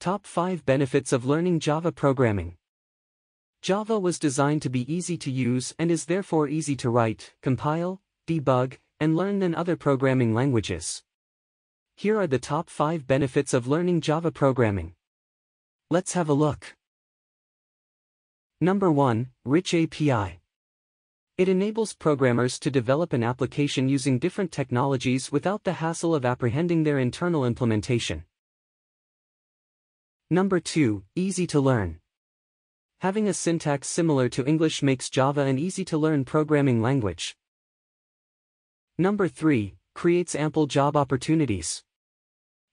Top 5 Benefits of Learning Java Programming. Java was designed to be easy to use and is therefore easy to write, compile, debug, and learn than other programming languages. Here are the top 5 benefits of learning Java programming. Let's have a look. Number 1, Rich API. It enables programmers to develop an application using different technologies without the hassle of apprehending their internal implementation. Number 2, easy to learn. Having a syntax similar to English makes Java an easy-to-learn programming language. Number 3, creates ample job opportunities.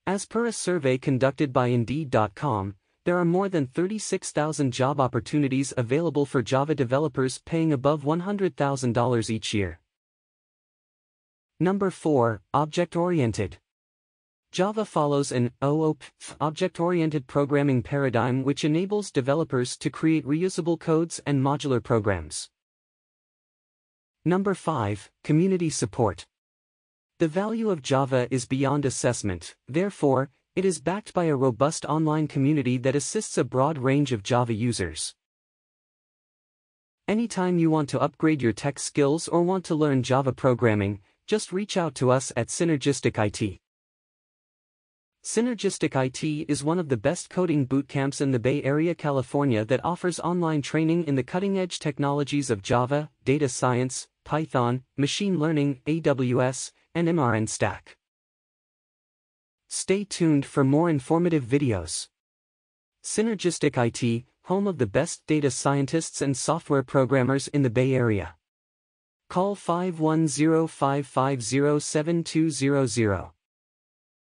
As per a survey conducted by Indeed.com, there are more than 36,000 job opportunities available for Java developers paying above $100,000 each year. Number 4, object-oriented. Java follows an OOP object-oriented programming paradigm which enables developers to create reusable codes and modular programs. Number 5, community support. The value of Java is beyond assessment, therefore, it is backed by a robust online community that assists a broad range of Java users. Anytime you want to upgrade your tech skills or want to learn Java programming, just reach out to us at SynergisticIT. SynergisticIT is one of the best coding bootcamps in the Bay Area, California that offers online training in the cutting-edge technologies of Java, data science, Python, machine learning, AWS, and MRN stack. Stay tuned for more informative videos. SynergisticIT, home of the best data scientists and software programmers in the Bay Area. Call 510-550-7200.